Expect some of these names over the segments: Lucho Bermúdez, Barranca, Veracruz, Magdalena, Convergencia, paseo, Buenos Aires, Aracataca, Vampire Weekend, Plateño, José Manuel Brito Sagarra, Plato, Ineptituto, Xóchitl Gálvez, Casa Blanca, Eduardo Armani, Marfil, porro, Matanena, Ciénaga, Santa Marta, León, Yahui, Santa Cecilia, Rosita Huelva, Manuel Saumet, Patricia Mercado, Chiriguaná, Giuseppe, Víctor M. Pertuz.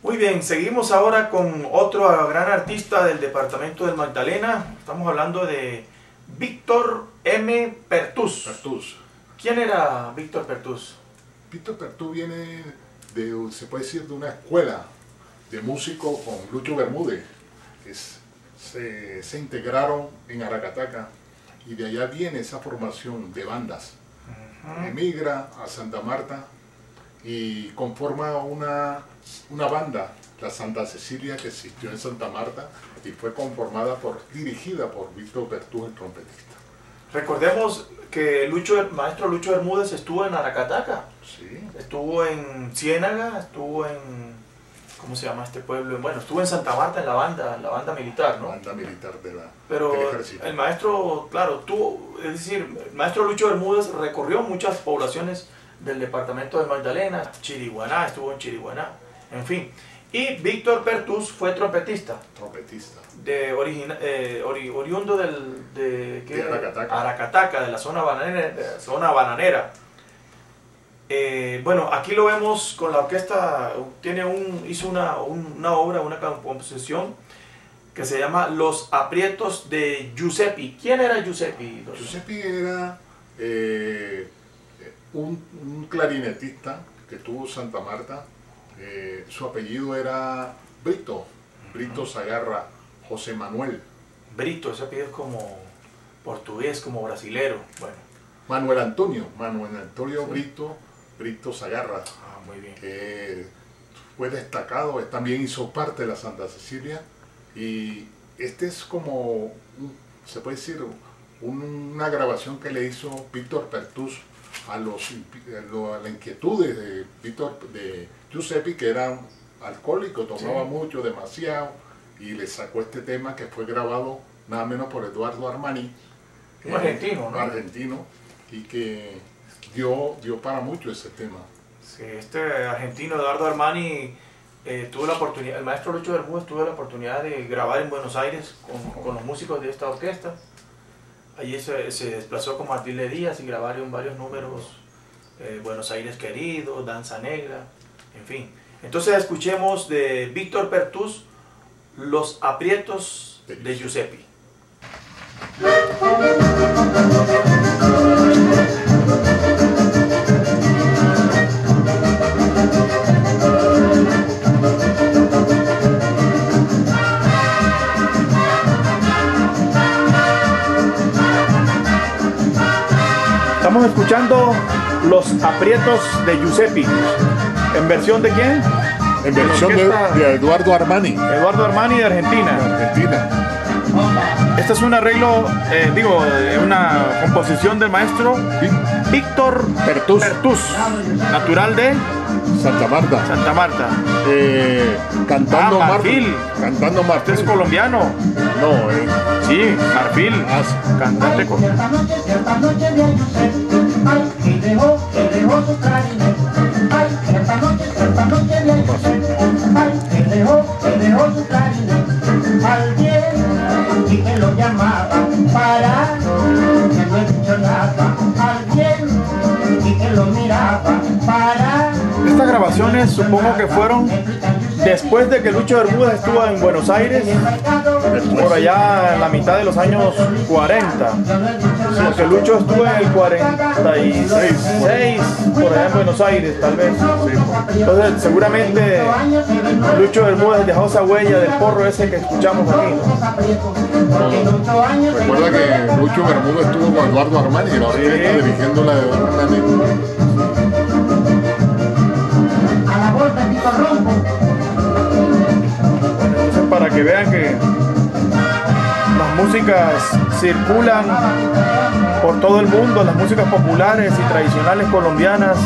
Muy bien, seguimos ahora con otro gran artista del departamento del Magdalena. Estamos hablando de Víctor M. Pertuz. ¿Quién era Víctor Pertuz? Víctor Pertuz viene de, se puede decir, de una escuela de músicos con Lucho Bermúdez. Se integraron en Aracataca y de allá viene esa formación de bandas. Emigra a Santa Marta y conforma una banda, la Santa Cecilia, que existió en Santa Marta y fue conformada por, dirigida por Víctor Pertuz, el trompetista. Recordemos que el maestro Lucho Bermúdez estuvo en Aracataca, sí. Estuvo en Ciénaga, estuvo en, ¿cómo se llama este pueblo? Bueno, estuvo en Santa Marta en la banda militar, ¿no? La banda militar de la, pero el maestro, claro, es decir, el maestro Lucho Bermúdez recorrió muchas poblaciones del departamento de Magdalena, Chiriguaná, estuvo en Chiriguaná, en fin. Y Víctor Pertuz fue trompetista. De oriundo de Aracataca. Aracataca, de la zona bananera. Bueno, aquí lo vemos con la orquesta. Hizo una obra, una composición que se llama Los aprietos de Giuseppe. ¿Quién era Giuseppe? Giuseppe era un clarinetista que tuvo Santa Marta. Su apellido era Brito Sagarra, José Manuel. Brito, ese apellido es como portugués, como brasilero. Bueno. Manuel Antonio sí. Brito Sagarra. Ah, muy bien. Fue destacado, también hizo parte de la Santa Cecilia. Y este es como, se puede decir, una grabación que le hizo Víctor Pertuz a las inquietudes de Giuseppe, que era alcohólico, tomaba sí. mucho, demasiado, y le sacó este tema que fue grabado nada menos por Eduardo Armani, un argentino, ¿no? Argentino, y que dio para mucho ese tema. Sí, este argentino Eduardo Armani tuvo la oportunidad, el maestro Lucho Bermúdez tuvo la oportunidad de grabar en Buenos Aires con los músicos de esta orquesta. Allí se desplazó con Marfil de Díaz y grabaron varios números, Buenos Aires Querido, Danza Negra, en fin. Entonces escuchemos de Víctor Pertuz, Los aprietos de Giuseppe. Estamos escuchando Los aprietos de Giuseppe. ¿En versión de quién? En versión de Eduardo Armani. Eduardo Armani de Argentina. De Argentina. Este es un arreglo, una composición del maestro Víctor Pertuz, natural de Santa Marta. Cantando Marfil. Cantando Marfil. ¿Es colombiano? No, sí, Marfil. Cantante colombiano. Y que lo llamaba para que no escuchaba alguien y que lo miraba para. Estas grabaciones supongo que fueron después de que Lucho Bermúdez estuvo en Buenos Aires, por allá en la mitad de los años 40, porque Lucho estuvo en el 46, por allá en Buenos Aires tal vez. Entonces seguramente Lucho Bermúdez dejó esa huella del porro ese que escuchamos aquí. Bueno, recuerda que Lucho Bermúdez estuvo con Eduardo Armani y la orquesta dirigiendo la de Eduardo Armani. A la vuelta el pico rompo. Para que vean que las músicas circulan por todo el mundo, las músicas populares y tradicionales colombianas.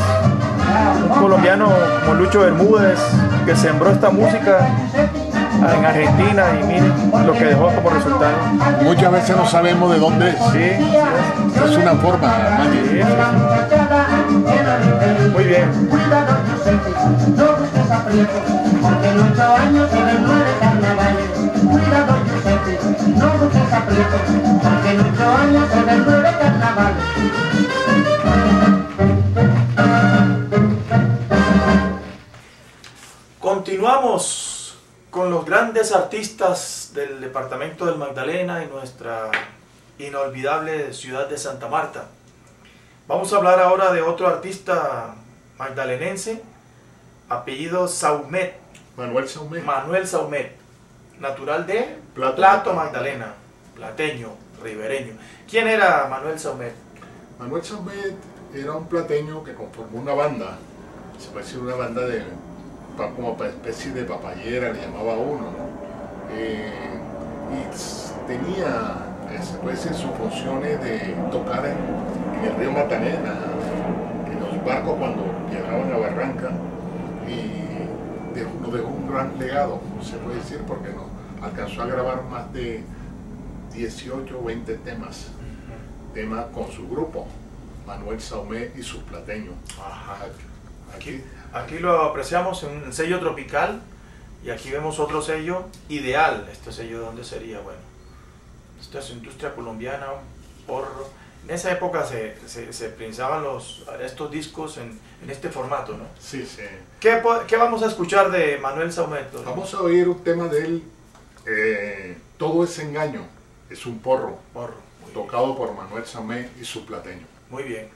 Un colombiano como Lucho Bermúdez que sembró esta música en Argentina y miren lo que dejó como resultado. Muchas veces no sabemos de dónde es. Sí. Es una forma. Sí, sí. Muy bien. Continuamos con los grandes artistas del departamento del Magdalena y nuestra inolvidable ciudad de Santa Marta. Vamos a hablar ahora de otro artista magdalenense, apellido Saumet. Manuel Saumet. Manuel Saumet, natural de Plato, Magdalena, plateño, ribereño. ¿Quién era Manuel Saumet? Manuel Saumet era un plateño que conformó una banda, se parecía una banda de como especie de papayera, le llamaba uno, ¿no? Y tenía sus funciones de tocar en el río Matanena, en los barcos cuando llegaban a Barranca, y dejó un gran legado, se puede decir, porque no, alcanzó a grabar más de 18 o 20 temas con su grupo, Manuel Saumet y sus plateños. Ajá. Aquí lo apreciamos en un sello tropical, y aquí vemos otro sello ideal. Este sello, ¿dónde sería? Bueno, esta es industria colombiana. En esa época se prensaban estos discos en este formato, ¿no? Sí, sí. ¿Qué vamos a escuchar de Manuel Saumet? Vamos a oír un tema de él, Todo es engaño, es un porro, tocado por Manuel Saumet y su plateño. Muy bien.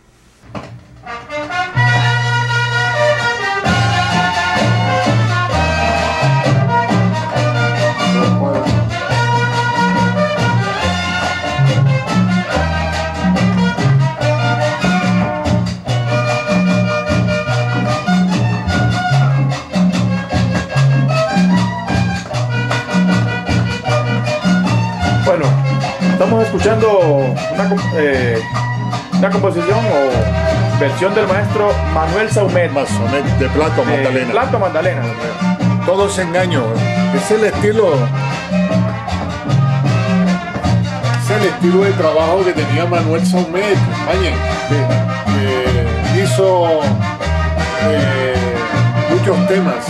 Bueno, estamos escuchando una composición o versión del maestro Manuel Saumet de Plato, Magdalena. Plato, Magdalena. Todo es engaño, es el estilo de trabajo que tenía Manuel Saumet. Vayan, hizo muchos temas,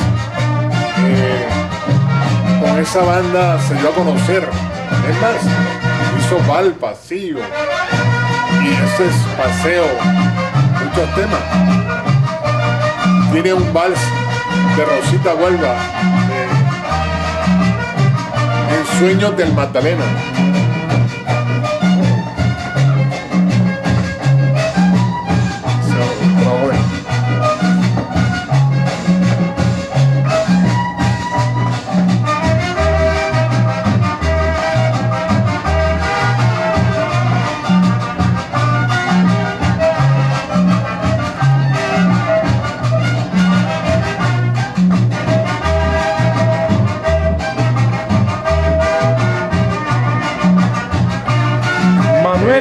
con esa banda se dio a conocer. Es más, hizo Bal, Pasillo, y este es Paseo, muchos temas. Tiene un vals de Rosita Huelva, en Sueños del Magdalena.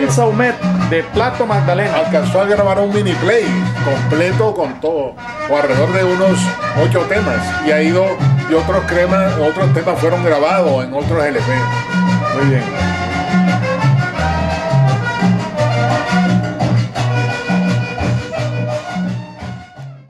Saumet de Plato, Magdalena. Alcanzó a grabar un mini play completo con todo, o alrededor de unos 8 temas, y ha ido, y otros temas fueron grabados en otros LP. Muy bien.